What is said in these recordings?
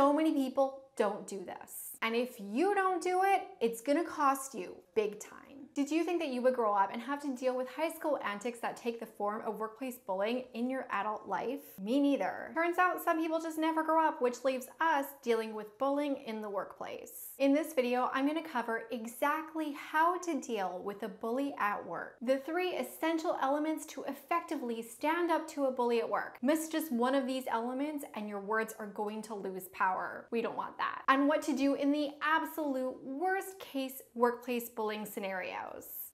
So many people don't do this. And if you don't do it, it's gonna cost you big time. Did you think that you would grow up and have to deal with high school antics that take the form of workplace bullying in your adult life? Me neither. Turns out some people just never grow up, which leaves us dealing with bullying in the workplace. In this video, I'm gonna cover exactly how to deal with a bully at work. The 3 essential elements to effectively stand up to a bully at work. Miss just one of these elements and your words are going to lose power. We don't want that. And what to do in the absolute worst case workplace bullying scenario.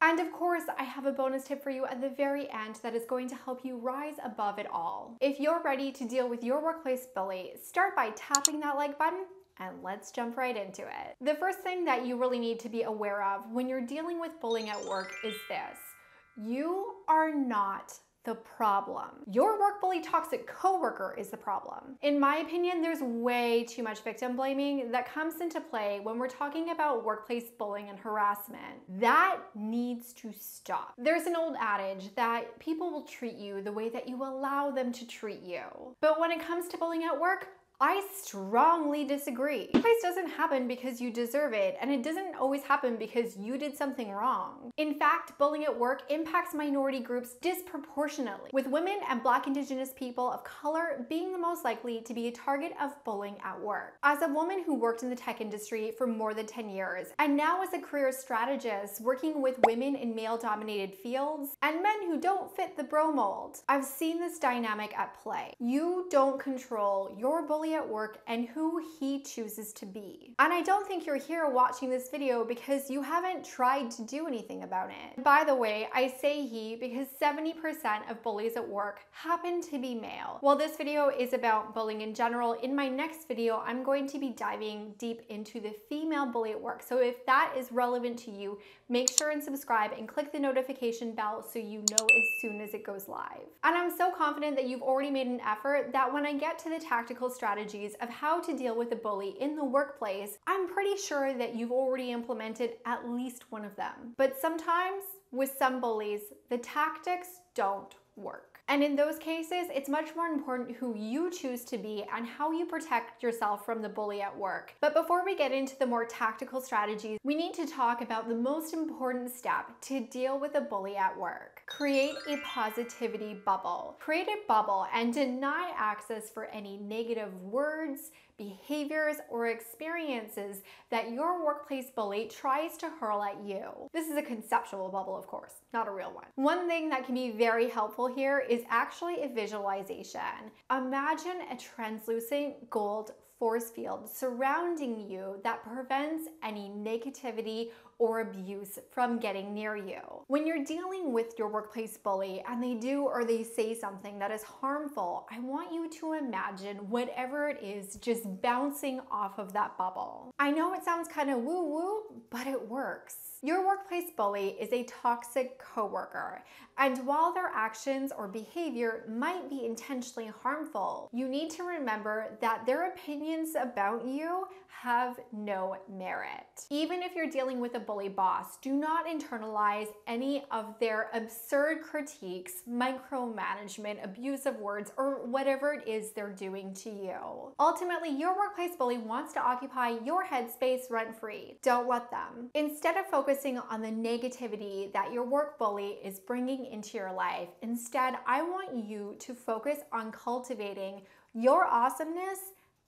And of course, I have a bonus tip for you at the very end that is going to help you rise above it all. If you're ready to deal with your workplace bully, start by tapping that like button and let's jump right into it. The first thing that you really need to be aware of when you're dealing with bullying at work is this: you are not the problem. Your work bully toxic coworker is the problem. In my opinion, there's way too much victim blaming that comes into play when we're talking about workplace bullying and harassment. That needs to stop. There's an old adage that people will treat you the way that you allow them to treat you. But when it comes to bullying at work, I strongly disagree. This doesn't happen because you deserve it, and it doesn't always happen because you did something wrong. In fact, bullying at work impacts minority groups disproportionately, with women and Black, Indigenous people of color being the most likely to be a target of bullying at work. As a woman who worked in the tech industry for more than 10 years, and now as a career strategist working with women in male-dominated fields and men who don't fit the bro mold, I've seen this dynamic at play. You don't control your bully at work and who he chooses to be. And I don't think you're here watching this video because you haven't tried to do anything about it. By the way, I say he because 70% of bullies at work happen to be male. While this video is about bullying in general, in my next video, I'm going to be diving deep into the female bully at work. So if that is relevant to you, make sure and subscribe and click the notification bell so you know as soon as it goes live. And I'm so confident that you've already made an effort that when I get to the tactical strategies of how to deal with a bully in the workplace, I'm pretty sure that you've already implemented at least one of them. But sometimes, with some bullies, the tactics don't work. And in those cases, it's much more important who you choose to be and how you protect yourself from the bully at work. But before we get into the more tactical strategies, we need to talk about the most important step to deal with a bully at work. Create a positivity bubble. Create a bubble and deny access for any negative words, behaviors, or experiences that your workplace bully tries to hurl at you. This is a conceptual bubble, of course, not a real one. One thing that can be very helpful here is actually a visualization. Imagine a translucent gold force field surrounding you that prevents any negativity or abuse from getting near you. When you're dealing with your workplace bully and they do or they say something that is harmful, I want you to imagine whatever it is just bouncing off of that bubble. I know it sounds kind of woo-woo, but it works. Your workplace bully is a toxic coworker, and while their actions or behavior might be intentionally harmful, you need to remember that their opinions about you have no merit. Even if you're dealing with a bully boss, do not internalize any of their absurd critiques, micromanagement, abusive words, or whatever it is they're doing to you. Ultimately, your workplace bully wants to occupy your headspace rent-free. Don't let them. Instead of focusing on the negativity that your work bully is bringing into your life, instead, I want you to focus on cultivating your awesomeness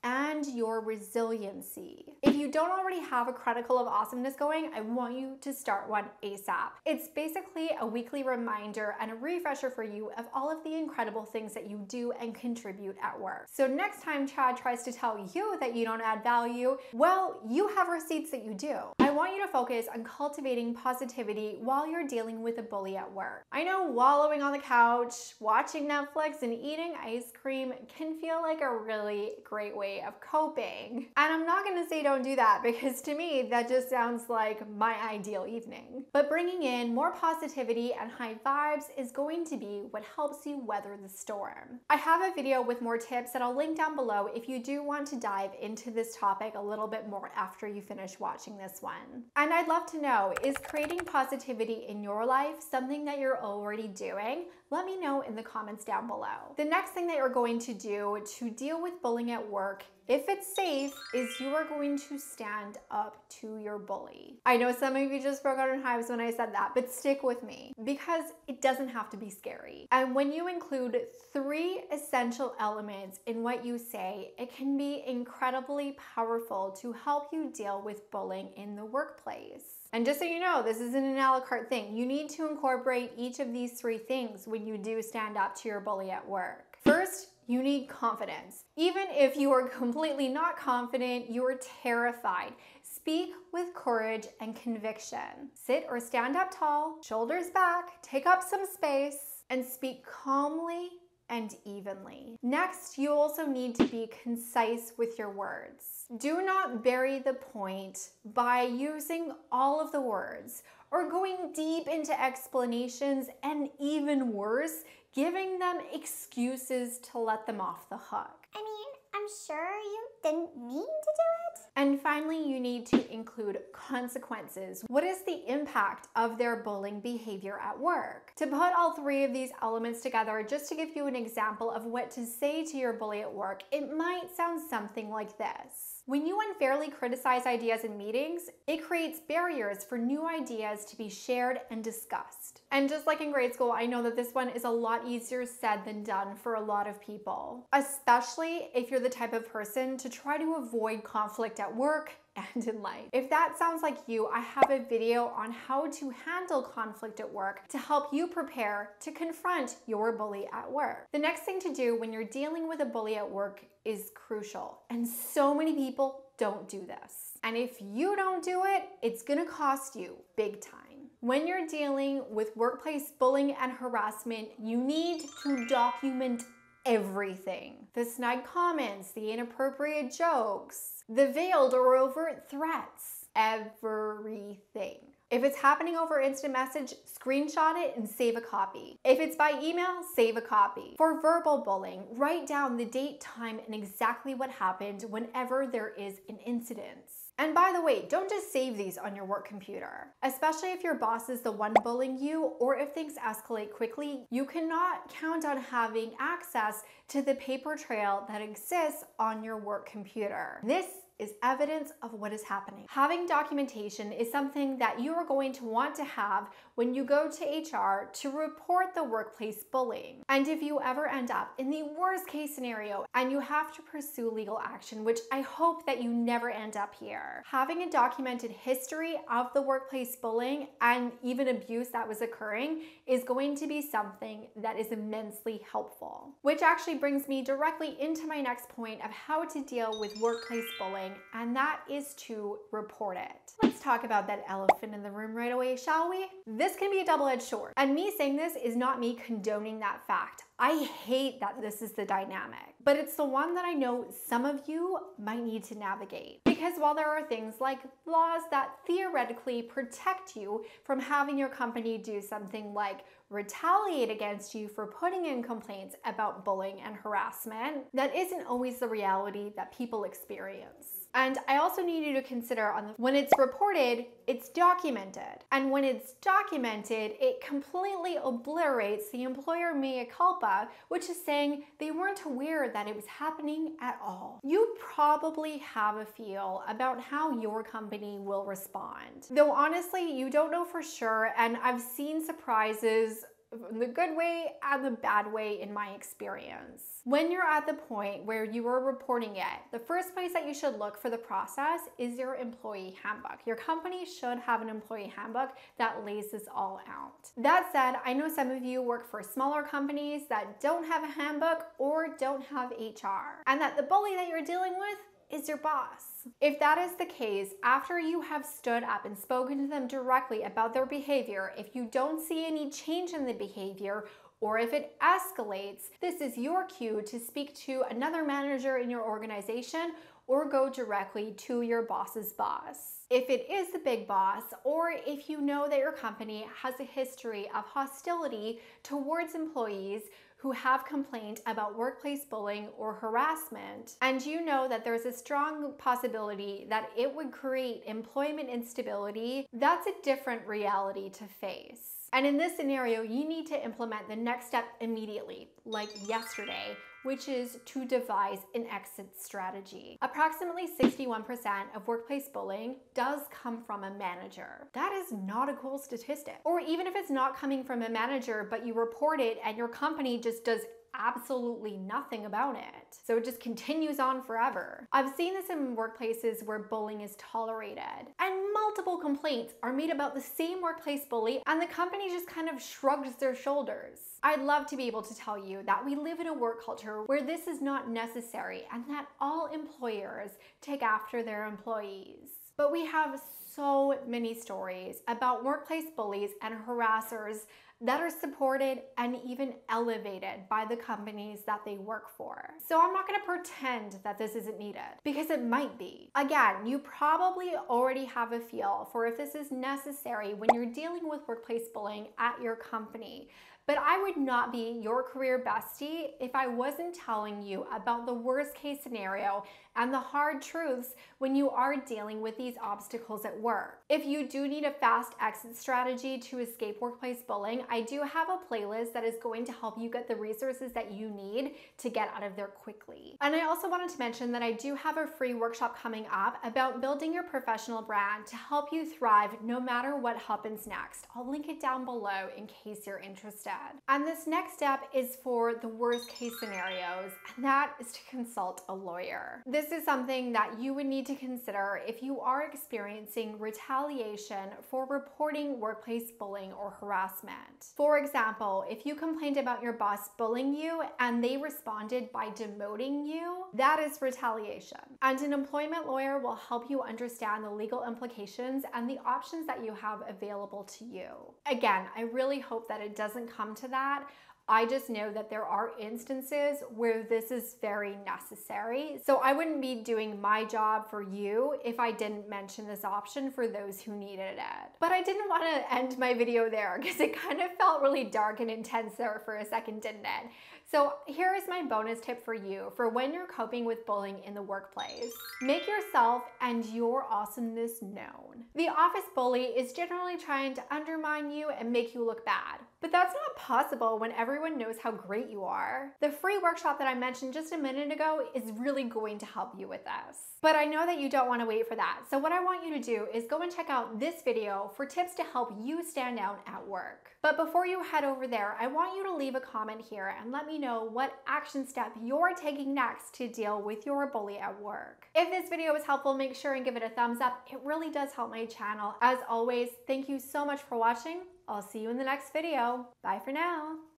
and your resiliency. If you don't already have a Chronicle of Awesomeness going, I want you to start one ASAP. It's basically a weekly reminder and a refresher for you of all of the incredible things that you do and contribute at work. So next time Chad tries to tell you that you don't add value, well, you have receipts that you do. I want you to focus on cultivating positivity while you're dealing with a bully at work. I know wallowing on the couch, watching Netflix, and eating ice cream can feel like a really great way of coping. And I'm not gonna say don't do that because to me, that just sounds like my ideal evening. But bringing in more positivity and high vibes is going to be what helps you weather the storm. I have a video with more tips that I'll link down below if you do want to dive into this topic a little bit more after you finish watching this one. And I'd love to know, is creating positivity in your life something that you're already doing? Let me know in the comments down below. The next thing that you're going to do to deal with bullying at work If it's safe, is you are going to stand up to your bully. I know some of you just broke out in hives when I said that, but stick with me because it doesn't have to be scary. And when you include three essential elements in what you say, it can be incredibly powerful to help you deal with bullying in the workplace. And just so you know, this isn't an a la carte thing. You need to incorporate each of these three things when you do stand up to your bully at work. First, you need confidence. Even if you are completely not confident, you are terrified. Speak with courage and conviction. Sit or stand up tall, shoulders back, take up some space, and speak calmly and evenly. Next, you also need to be concise with your words. Do not bury the point by using all of the words or going deep into explanations, and even worse, giving them excuses to let them off the hook. I mean, I'm sure you didn't mean to do it. And finally, you need to include consequences. What is the impact of their bullying behavior at work? To put all three of these elements together, just to give you an example of what to say to your bully at work, it might sound something like this. When you unfairly criticize ideas in meetings, it creates barriers for new ideas to be shared and discussed. And just like in grade school, I know that this one is a lot easier said than done for a lot of people, especially if you're the type of person to try to avoid conflict at work and in life. If that sounds like you, I have a video on how to handle conflict at work to help you prepare to confront your bully at work. The next thing to do when you're dealing with a bully at work is crucial, and so many people don't do this. And if you don't do it, it's gonna cost you big time. When you're dealing with workplace bullying and harassment, you need to document everything. The snide comments, the inappropriate jokes, the veiled or overt threats, everything. If it's happening over instant message, screenshot it and save a copy. If it's by email, save a copy. For verbal bullying, write down the date, time, and exactly what happened whenever there is an incident. And by the way, don't just save these on your work computer. Especially if your boss is the one bullying you or if things escalate quickly, you cannot count on having access to the paper trail that exists on your work computer. This is evidence of what is happening. Having documentation is something that you are going to want to have when you go to HR to report the workplace bullying. And if you ever end up in the worst case scenario and you have to pursue legal action, which I hope that you never end up here, having a documented history of the workplace bullying and even abuse that was occurring is going to be something that is immensely helpful. Which actually brings me directly into my next point of how to deal with workplace bullying, and that is to report it. Let's talk about that elephant in the room right away, shall we? This can be a double-edged sword. And me saying this is not me condoning that fact. I hate that this is the dynamic, but it's the one that I know some of you might need to navigate. Because while there are things like laws that theoretically protect you from having your company do something like retaliate against you for putting in complaints about bullying and harassment, that isn't always the reality that people experience. And I also need you to consider when it's reported, it's documented. And when it's documented, it completely obliterates the employer mea culpa, which is saying they weren't aware that it was happening at all. You probably have a feel about how your company will respond. Though honestly, you don't know for sure, and I've seen surprises in the good way and the bad way in my experience. When you're at the point where you are reporting it, the first place that you should look for the process is your employee handbook. Your company should have an employee handbook that lays this all out. That said, I know some of you work for smaller companies that don't have a handbook or don't have HR, and that the bully that you're dealing with is your boss. If that is the case, after you have stood up and spoken to them directly about their behavior, if you don't see any change in the behavior, or if it escalates, this is your cue to speak to another manager in your organization or go directly to your boss's boss. If it is the big boss, or if you know that your company has a history of hostility towards employees who have complained about workplace bullying or harassment, and you know that there's a strong possibility that it would create employment instability, that's a different reality to face. And in this scenario, you need to implement the next step immediately, like yesterday, which is to devise an exit strategy. Approximately 61% of workplace bullying does come from a manager. That is not a cool statistic. Or even if it's not coming from a manager, but you report it and your company just does absolutely nothing about it. So it just continues on forever. I've seen this in workplaces where bullying is tolerated, and multiple complaints are made about the same workplace bully, and the company just kind of shrugs their shoulders. I'd love to be able to tell you that we live in a work culture where this is not necessary and that all employers take after their employees. But we have so many stories about workplace bullies and harassers that are supported and even elevated by the companies that they work for. So I'm not gonna pretend that this isn't needed, because it might be. Again, you probably already have a feel for if this is necessary when you're dealing with workplace bullying at your company. But I would not be your career bestie if I wasn't telling you about the worst case scenario and the hard truths when you are dealing with these obstacles at work. If you do need a fast exit strategy to escape workplace bullying, I do have a playlist that is going to help you get the resources that you need to get out of there quickly. And I also wanted to mention that I do have a free workshop coming up about building your professional brand to help you thrive no matter what happens next. I'll link it down below in case you're interested. And this next step is for the worst case scenarios, and that is to consult a lawyer. This is something that you would need to consider if you are experiencing retaliation for reporting workplace bullying or harassment. For example, if you complained about your boss bullying you and they responded by demoting you, that is retaliation. And an employment lawyer will help you understand the legal implications and the options that you have available to you. Again, I really hope that it doesn't come to that. I just know that there are instances where this is very necessary. So I wouldn't be doing my job for you if I didn't mention this option for those who needed it. But I didn't want to end my video there because it kind of felt really dark and intense there for a second, didn't it? So here is my bonus tip for you for when you're coping with bullying in the workplace. Make yourself and your awesomeness known. The office bully is generally trying to undermine you and make you look bad, but that's not possible when everyone knows how great you are. The free workshop that I mentioned just a minute ago is really going to help you with this. But I know that you don't want to wait for that. So what I want you to do is go and check out this video for tips to help you stand out at work. But before you head over there, I want you to leave a comment here and let me know what action step you're taking next to deal with your bully at work. If this video was helpful, make sure and give it a thumbs up. It really does help my channel. As always, thank you so much for watching. I'll see you in the next video. Bye for now.